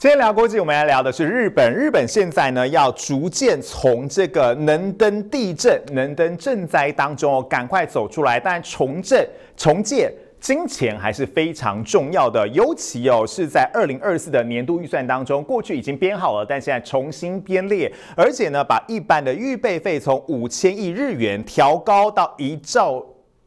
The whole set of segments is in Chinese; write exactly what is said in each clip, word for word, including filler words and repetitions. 今天聊国际，我们来聊的是日本。日本现在呢，要逐渐从这个能登地震、能登震灾当中哦，赶快走出来。但重振、重建。 金钱还是非常重要的，尤其哦是在二零二四的年度预算当中，过去已经编好了，但现在重新编列，而且呢，把一般的预备费从五千亿日元调高到一兆。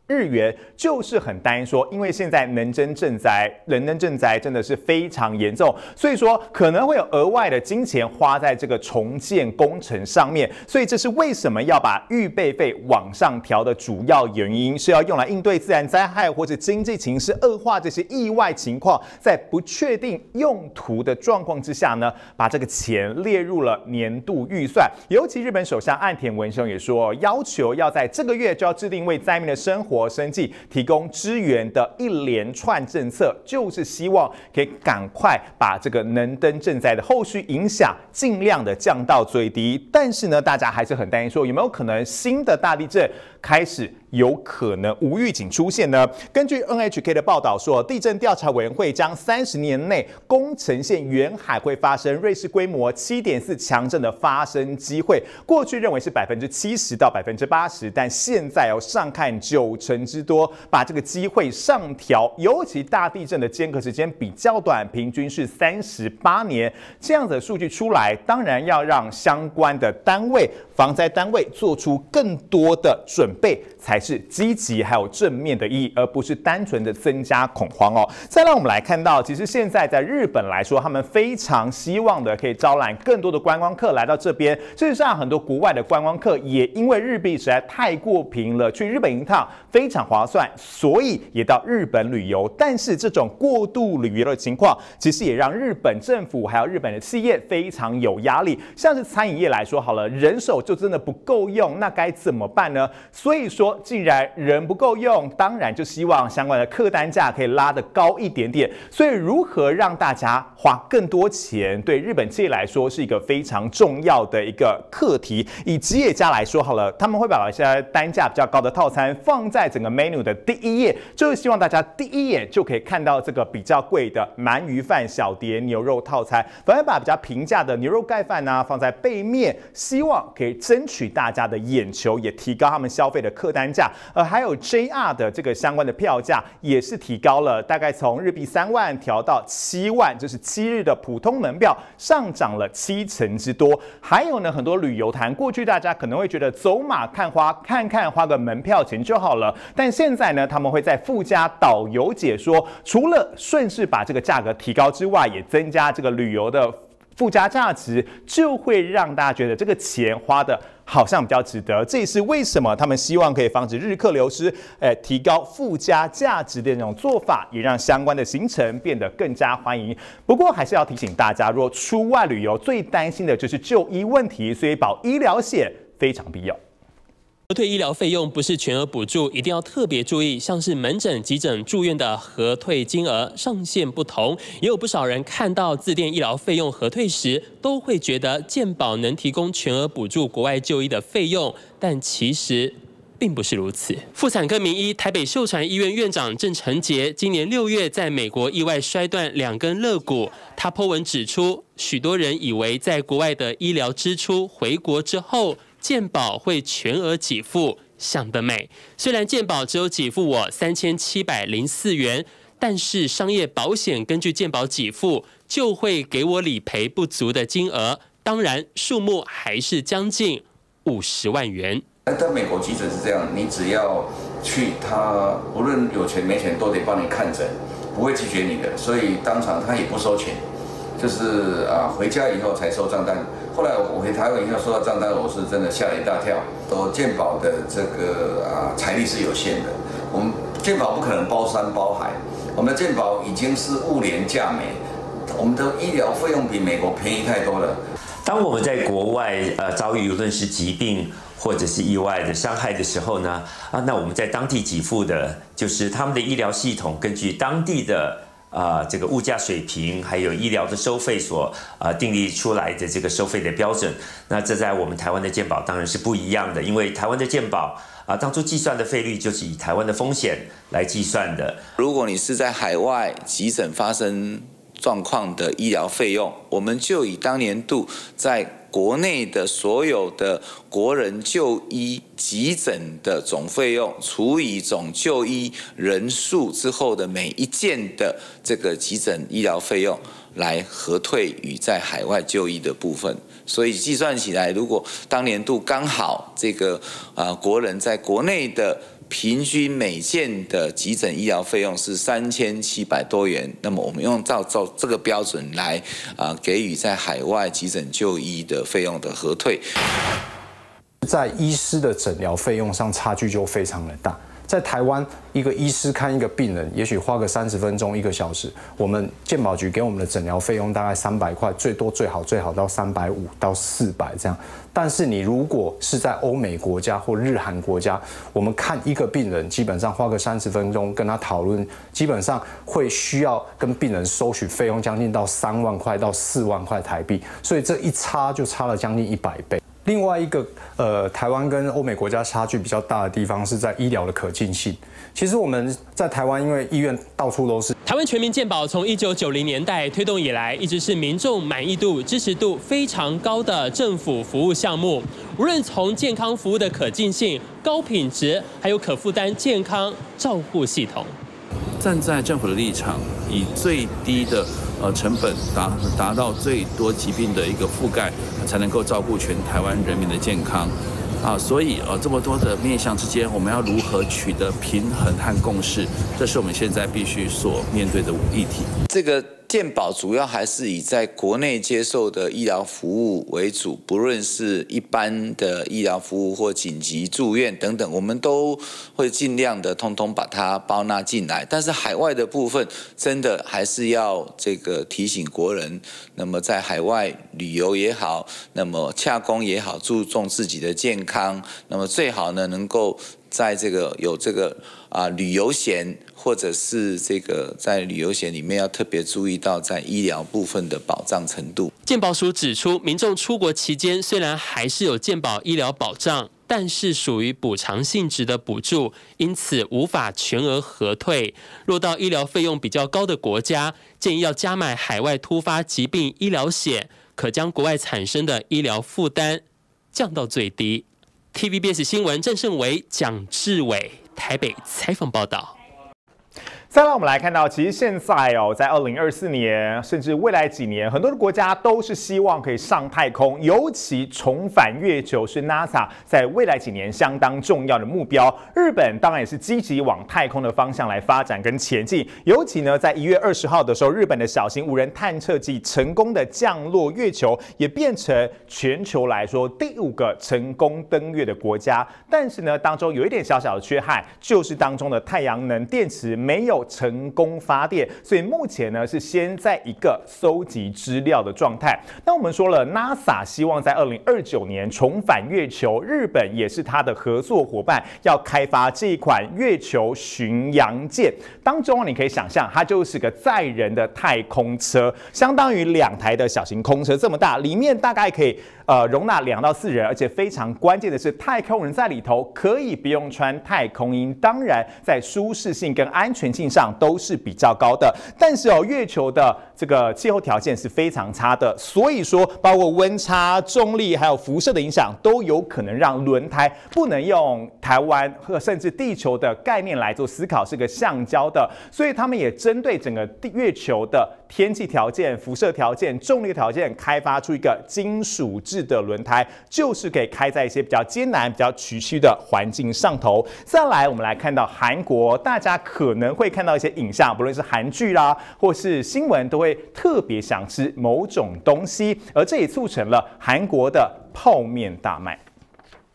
日元就是很担心说，因为现在能登震灾、能登震灾真的是非常严重，所以说可能会有额外的金钱花在这个重建工程上面，所以这是为什么要把预备费往上调的主要原因，是要用来应对自然灾害或者经济情势恶化这些意外情况，在不确定用途的状况之下呢，把这个钱列入了年度预算。尤其日本首相岸田文雄也说，要求要在这个月就要制定为灾民的生活 活生计提供支援的一连串政策，就是希望可以赶快把这个能登震灾的后续影响尽量的降到最低。但是呢，大家还是很担心说，有没有可能新的大地震开始有可能无预警出现呢？根据 N H K 的报道说，地震调查委员会将三十年内宫城县远海会发生瑞士规模 七点四 强震的发生机会，过去认为是 百分之七十 到 百分之八十， 但现在要、哦、上看九 成之多，把这个机会上调，尤其大地震的间隔时间比较短，平均是三十八年，这样子的数据出来，当然要让相关的单位、防灾单位做出更多的准备，才是积极还有正面的意义，而不是单纯的增加恐慌哦。再让我们来看到，其实现在在日本来说，他们非常希望的可以招揽更多的观光客来到这边。事实上，很多国外的观光客也因为日币实在太过平了，去日本一趟 非常划算，所以也到日本旅游。但是这种过度旅游的情况，其实也让日本政府还有日本的企业非常有压力。像是餐饮业来说，好了，人手就真的不够用，那该怎么办呢？所以说，既然人不够用，当然就希望相关的客单价可以拉得高一点点。所以，如何让大家花更多钱，对日本企业来说是一个非常重要的一个课题。以企业家来说，好了，他们会把一些单价比较高的套餐放在 在整个 menu 的第一页，就是希望大家第一眼就可以看到这个比较贵的鳗鱼饭、小碟牛肉套餐，反而把比较平价的牛肉盖饭啊放在背面，希望可以争取大家的眼球，也提高他们消费的客单价。呃，还有 J R 的这个相关的票价也是提高了，大概从日币三万调到七万，就是七日的普通门票上涨了七成之多。还有呢，很多旅游团过去大家可能会觉得走马看花，看看花个门票钱就好了。 但现在呢，他们会在附加导游解说，除了顺势把这个价格提高之外，也增加这个旅游的附加价值，就会让大家觉得这个钱花的 好像比较值得，这也是为什么他们希望可以防止日客流失，呃，提高附加价值的那种做法，也让相关的行程变得更加欢迎。不过还是要提醒大家，如果出外旅游，最担心的就是就医问题，所以保医疗险非常必要。 核退医疗费用不是全额补助，一定要特别注意。像是门诊、急诊住院的核退金额上限不同，也有不少人看到自垫医疗费用核退时，都会觉得健保能提供全额补助国外就医的费用，但其实 并不是如此。妇产科名医、台北秀传医院院长郑成杰今年六月在美国意外摔断两根肋骨。他po文指出，许多人以为在国外的医疗支出回国之后，健保会全额给付，想得美。虽然健保只有给付我三千七百零四元，但是商业保险根据健保给付，就会给我理赔不足的金额，当然数目还是将近五十万元。 那在美国急诊是这样，你只要去，他无论有钱没钱都得帮你看诊，不会拒绝你的，所以当场他也不收钱，就是啊回家以后才收账单。后来我回台湾以后收到账单，我是真的吓了一大跳。说健保的这个啊财力是有限的，我们健保不可能包山包海，我们的健保已经是物廉价美，我们的医疗费用比美国便宜太多了。当我们在国外呃遭遇无论是疾病 或者是意外的伤害的时候呢，啊，那我们在当地给付的，就是他们的医疗系统根据当地的啊、呃、这个物价水平，还有医疗的收费所啊、呃、订立出来的这个收费的标准。那这在我们台湾的健保当然是不一样的，因为台湾的健保啊、呃，当初计算的费率就是以台湾的风险来计算的。如果你是在海外急诊发生状况的医疗费用，我们就以当年度在国内的所有的国人就医急诊的总费用除以总就医人数之后的每一件的这个急诊医疗费用来核退与在海外就医的部分。所以计算起来，如果当年度刚好这个啊、呃、国人在国内的 平均每件的急诊医疗费用是三千七百多元，那么我们用照照这个标准来啊、呃、给予在海外急诊就医的费用的核退，在医师的诊疗费用上差距就非常的大。在台湾，一个医师看一个病人，也许花个三十分钟一个小时，我们健保局给我们的诊疗费用大概三百块，最多最好最好到三百五到四百这样。 但是你如果是在欧美国家或日韩国家，我们看一个病人，基本上花个三十分钟跟他讨论，基本上会需要跟病人收取费用将近到三万块到四万块台币，所以这一差就差了将近一百倍。另外一个呃，台湾跟欧美国家差距比较大的地方是在医疗的可近性。其实我们在台湾，因为医院到处都是。 台湾全民健保从一九九零年代推动以来，一直是民众满意度、支持度非常高的政府服务项目。无论从健康服务的可近性、高品质，还有可负担健康照护系统，站在政府的立场，以最低的呃成本达达到最多疾病的一个覆盖，才能够照顾全台湾人民的健康。 啊，所以呃，这么多的面向之间，我们要如何取得平衡和共识？这是我们现在必须所面对的议题。这个健保主要还是以在国内接受的医疗服务为主，不论是一般的医疗服务或紧急住院等等，我们都会尽量的通通把它包纳进来。但是海外的部分，真的还是要这个提醒国人，那么在海外旅游也好，那么洽公也好，注重自己的健康。 康，那么最好呢，能够在这个有这个啊、呃、旅游险，或者是这个在旅游险里面要特别注意到在医疗部分的保障程度。健保署指出，民众出国期间虽然还是有健保医疗保障，但是属于补偿性质的补助，因此无法全额核退。落到医疗费用比较高的国家，建议要加买海外突发疾病医疗险，可将国外产生的医疗负担降到最低。 T V B S 新闻郑胜维、蒋志伟台北采访报道。再让我们来看到，其实现在哦，在二零二四年甚至未来几年，很多的国家都是希望可以上太空，尤其重返月球是 NASA 在未来几年相当重要的目标。日本当然也是积极往太空的方向来发展跟前进，尤其呢，在一月二十号的时候，日本的小型无人探测器成功的降落月球，也变成全球来说第五个成功登月的国家。但是呢，当中有一点小小的缺憾，就是当中的太阳能电池没有 成功发电，所以目前呢是先在一个搜集资料的状态。那我们说了 ，NASA 希望在二零二九年重返月球，日本也是它的合作伙伴，要开发这一款月球巡洋舰。当中你可以想象，它就是个载人的太空车，相当于两台的小型空车这么大，里面大概可以呃容纳两到四人，而且非常关键的是，太空人在里头可以不用穿太空衣，当然在舒适性跟安全性 上都是比较高的，但是哦，月球的这个气候条件是非常差的，所以说包括温差、重力还有辐射的影响，都有可能让轮胎不能用台湾和甚至地球的概念来做思考，是个橡胶的，所以他们也针对整个月球的天气条件、辐射条件、重力条件，开发出一个金属制的轮胎，就是可以开在一些比较艰难、比较崎岖的环境上头。再来，我们来看到韩国，大家可能会看 看到一些影像，不论是韩剧啦，或是新闻，都会特别想吃某种东西，而这也促成了韩国的泡面大卖。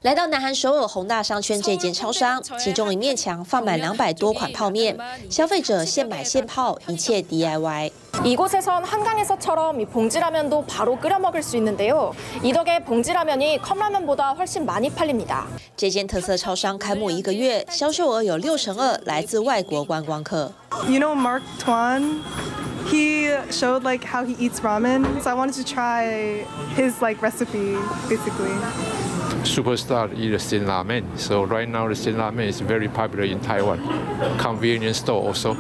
来到南韩首尔宏大商圈这间超商，其中一面墙放满两百多款泡面，消费者现买现泡，一切 D I Y。이곳에선 한강에서처럼 이 봉지라면도 바로 끓여 먹을 수 있는데요. 이 덕에 봉지라면이 컵라면보다 훨씬 많이 팔립니다. 这间特色超商开幕一个月，销售额有六成二来自外国观光客。You know Mark Twain? He showed like how he eats ramen, so I wanted to try his like recipe basically. Superstar eat the steamed ramen, so right now the steamed ramen is very popular in Taiwan. Convenience store also.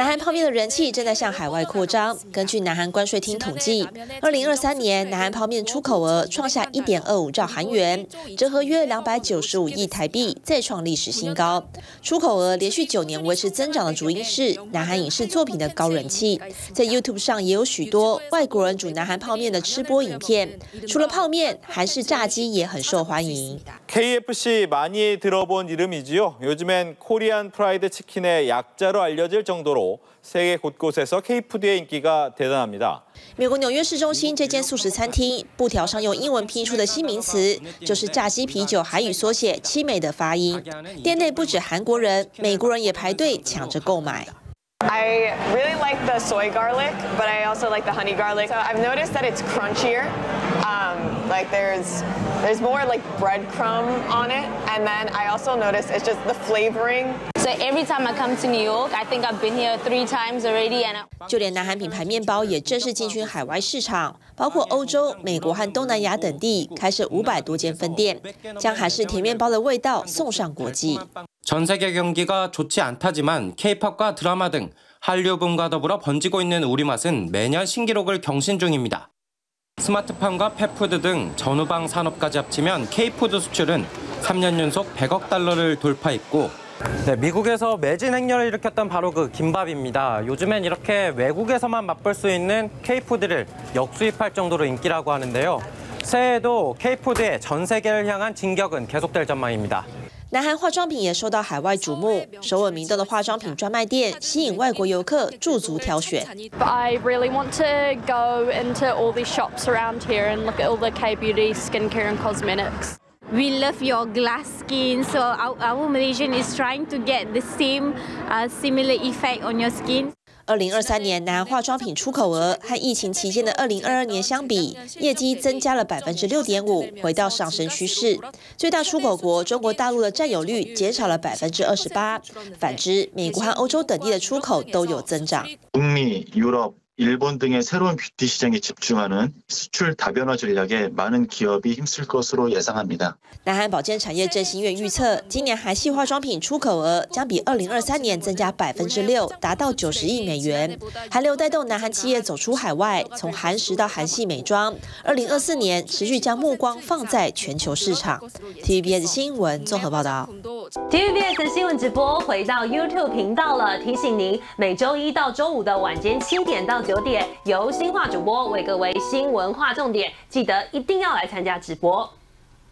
南韩泡面的人气正在向海外扩张。根据南韩关税厅统计，二零二三年南韩泡面出口额创下一点二五兆韩元，折合约两百九十五亿台币，再创历史新高。出口额连续九年维持增长的主因是南韩影视作品的高人气，在 YouTube 上也有许多外国人煮南韩泡面的吃播影片。除了泡面，韩式炸鸡也很受欢迎。 케이에프씨 많이 들어본 이름이지요. 요즘엔 코리안 프라이드 치킨의 약자로 알려질 정도로 세계 곳곳에서 K-푸드의 인기가 대단합니다. 美国纽约市中心这间素食餐厅，布条上用英文拼出的新名词就是炸鸡啤酒韩语缩写“七美”的发音。店内不止韩国人，美国人也排队抢着购买。 I really like the soy garlic, but I also like the honey garlic. So I've noticed that it's crunchier. Um, like there's there's more like breadcrumb on it, and then I also noticed it's just the flavoring. So every time I come to New York, I think I've been here three times already. And 就连南韩品牌面包也正式进军海外市场，包括欧洲、美国和东南亚等地，开设五百多间分店，将韩式甜面包的味道送上国际。 전 세계 경기가 좋지 않다지만 K-팝과 드라마 등 한류 붐과 더불어 번지고 있는 우리 맛은 매년 신기록을 경신 중입니다. 스마트팜과 펫푸드 등 전후방 산업까지 합치면 K-푸드 수출은 삼 년 연속 백억 달러를 돌파했고 네, 미국에서 매진 행렬을 일으켰던 바로 그 김밥입니다. 요즘엔 이렇게 외국에서만 맛볼 수 있는 K-푸드를 역수입할 정도로 인기라고 하는데요. 새해에도 K-푸드의 전 세계를 향한 진격은 계속될 전망입니다. 南韩化妆品也受到海外瞩目，首尔明洞的化妆品专卖店吸引外国游客驻足挑选。I really want to go into all these shops around here and look at all the K-beauty, skincare and cosmetics. We love your glass skin, so our, our Malaysian is trying to get the same, uh, similar effect on your skin. 二零二三年南韩化妆品出口额和疫情期间的二零二二年相比，业绩增加了百分之六点五，回到上升趋势。最大出口国中国大陆的占有率减少了百分之二十八，反之，美国和欧洲等地的出口都有增长。북미、유럽、일본 등의 새로운 뷰티 시장에 집중하는 수출 다변화 전략에 많은 기업이 힘쓸 것으로 예상합니다.南韩保健产业振兴院预测，今年韩系化妆品出口额将比二零二三年增加百分之六，达到九十亿美元。韩流带动南韩企业走出海外，从韩食到韩系美妆。二零二四年持续将目光放在全球市场。T V B S 新闻综合报道。T V B S 新闻直播回到 YouTube 频道了，提醒您每周一到周五的晚间七点到。 九点由新化主播为各位新闻划重点，记得一定要来参加直播。